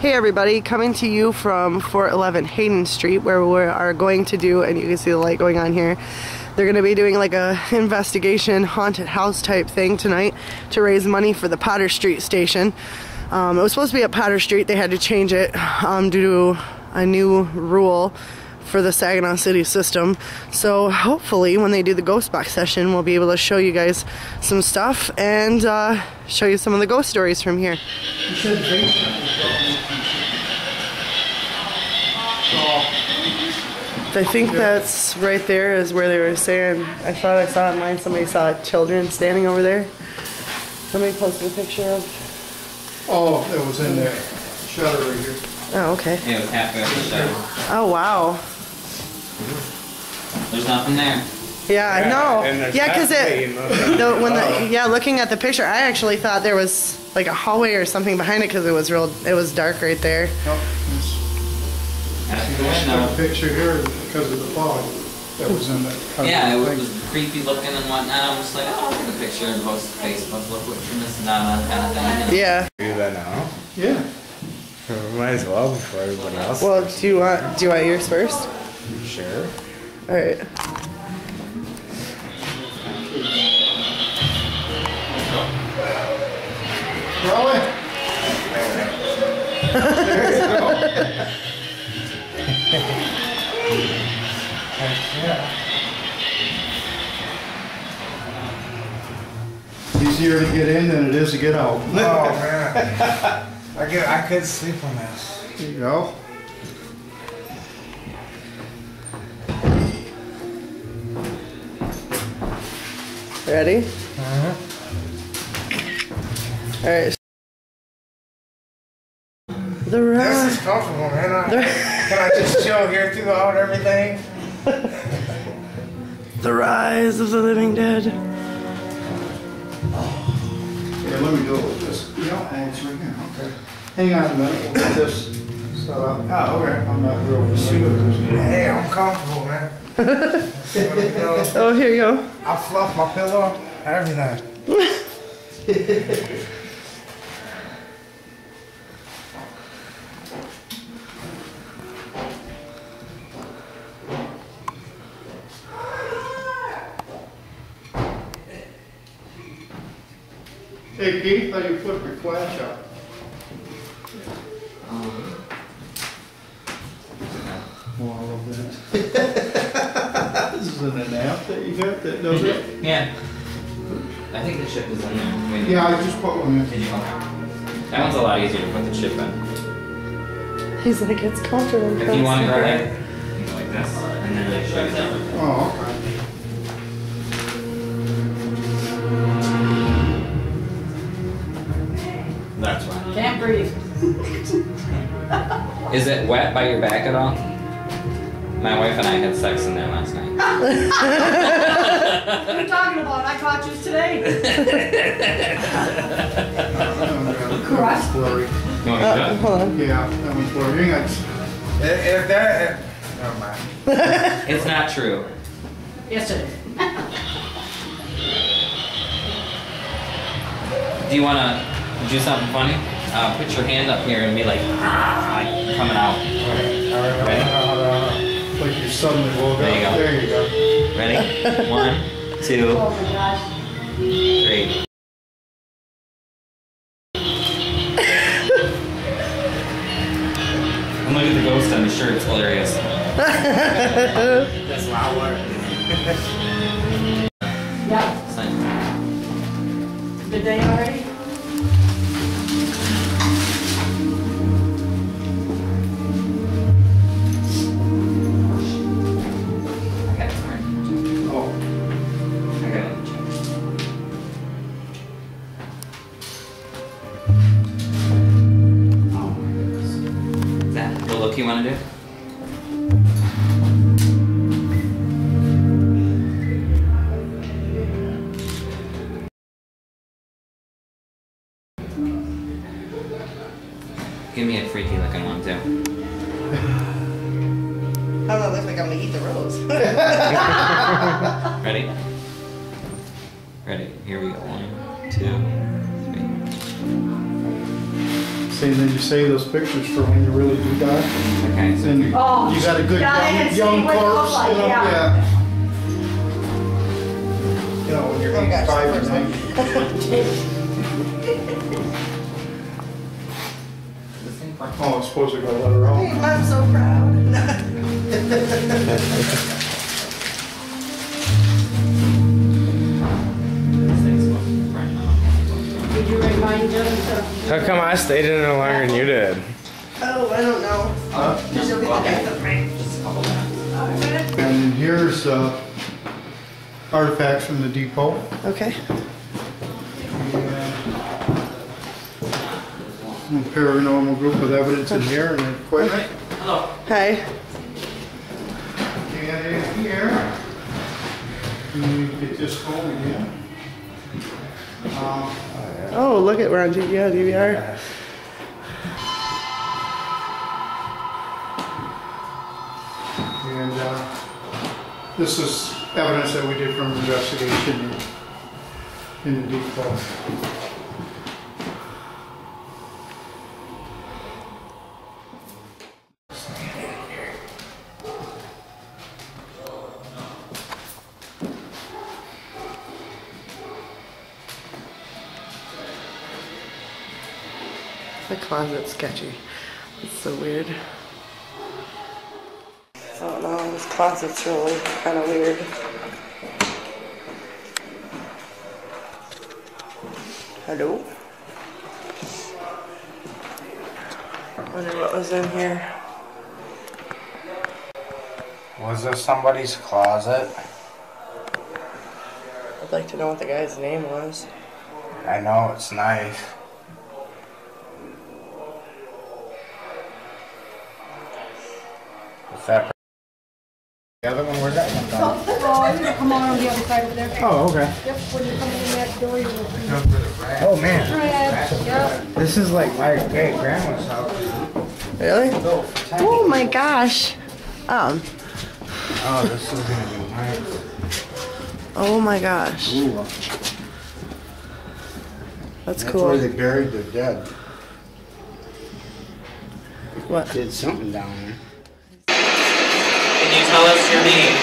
Hey everybody, coming to you from 411 Hayden Street, where we are going to do, and you can see the light going on here, they're going to be doing like a investigation, haunted house type thing tonight to raise money for the Potter Street Station. It was supposed to be at Potter Street, they had to change it due to a new rule for the Saginaw City system. So hopefully when they do the Ghost Box session, we'll be able to show you guys some stuff and show you some of the ghost stories from here. I think that's right there is where they were saying, I thought I saw online, somebody saw children standing over there. Somebody posted a picture of. Oh, it was in there. Shutter right here. Oh, okay. Yeah, it was halfway up the shutter. Oh, wow. There's nothing there. Yeah, no. Yeah, because looking at the picture, I actually thought there was like a hallway or something behind it because it was dark right there. Nope. I picture here because of the fog that was in that. Yeah, it was creepy looking and whatnot. I was like, oh, look at the picture and post to Facebook. Look what you're missing out on, kind of thing. Yeah. Do that now? Yeah. Might as well before everyone else. Well, do you want yours first? Sure. All right. There you go. Easier to get in than it is to get out. Oh man, I could sleep on this. There you go. Ready? Uh-huh. All right. The room. This is comfortable, man. Can I just chill here throughout everything? The rise of the living dead. Here, let me do it with this. Yeah, it's right here. Okay. Hang on a minute. We'll get this set up. Oh, okay. I'm not real pursuing. Hey, I'm comfortable, man. Oh, here you go. I fluff my pillow, everything. Hey Keith, how do you flip your flash out? All of that. This is an app that you got that does it? Yeah. I think the chip is in there. Wait, yeah, I just put one in. That one's a lot easier to put the chip in. He's like, it's comfortable. If you want to go like this, and then it shows everything. Oh, okay. That's why. Can't breathe. Is it wet by your back at all? My wife and I had sex in there last night. What are you talking about? I caught you today. Correct. Hold on. Yeah, that was blurry. If that... Never mind. It's not true. Yes, it is. Do you want to... do something funny? Put your hand up here and be like coming out. All right. Ready? Like you suddenly woke up. There you go. Ready? 1, 2, oh my gosh. 3. I'm looking at the ghost on the shirt. It's hilarious. That's loud work. Yeah. Good day already? You want to do? Give me a freaky looking one too. I don't look like I'm gonna eat the rose. Ready? Ready? Here we go. 1, 2, 3. See, then you save those pictures for when you really do die. Okay. So and oh, you got a good young corpse. Like, yeah. You know, when you're 85 or something. Oh, I'm supposed to go let her out. I'm so proud. How come I stayed in it longer than you did? Oh, I don't know. Okay. And here's artifacts from the depot. Okay. And a paranormal group of evidence in here and equipment. Hello. Hi. And in here, you get this home again. Oh, look at we're on DVR. Yeah. And this is evidence that we did from investigation in the deep closet. The closet's sketchy. It's so weird. I don't know, this closet's really kind of weird. Hello? I wonder what was in here. Was this somebody's closet? I'd like to know what the guy's name was. I know, it's nice. That the other one, where's that one gone? Oh, you're gonna come on the other side over there. Oh, okay. Yep, when you're coming in that door, you'll see. Oh, man. Red. Yep. This is like my great grandma's house. Really? Oh, my gosh. Oh, this is gonna be nice. Oh, my gosh. Ooh. That's cool. That's where they buried their dead. What? Did something down there. Can you tell us your name?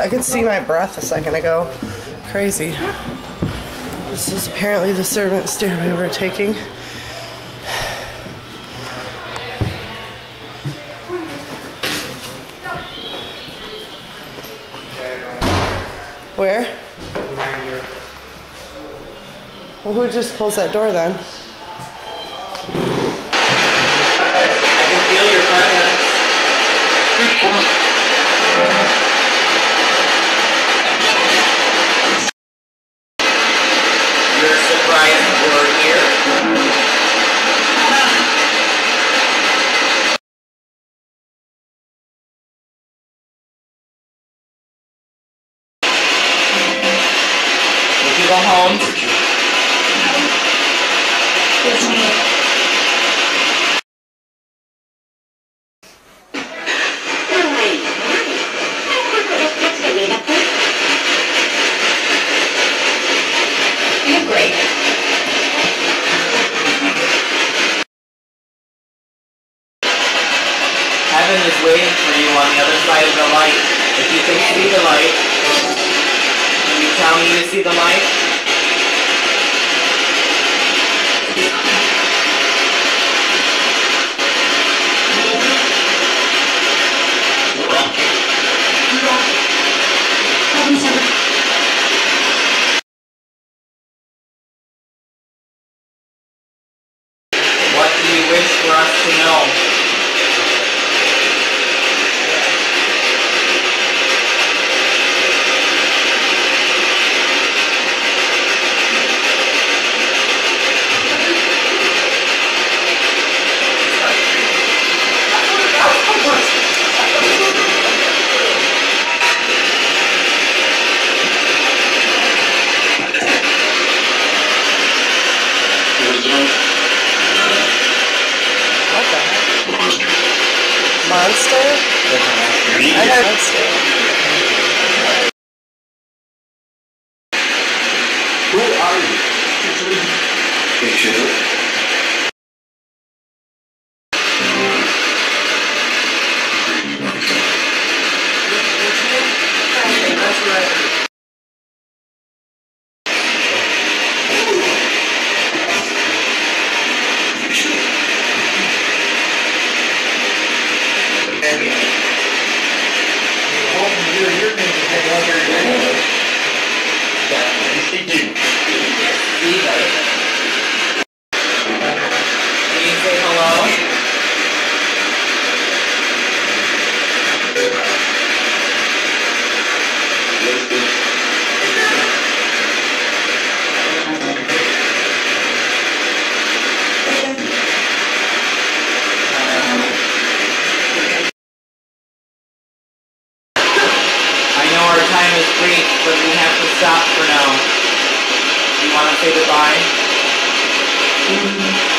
I could see my breath a second ago. Crazy. This is apparently the servant stairway we're taking. Where? Well, who just closed that door then? I can feel your presence. Go home. for us to know. Monster? I heard monster. Who are you? Picture. That's right. Stop for now. You want to say goodbye?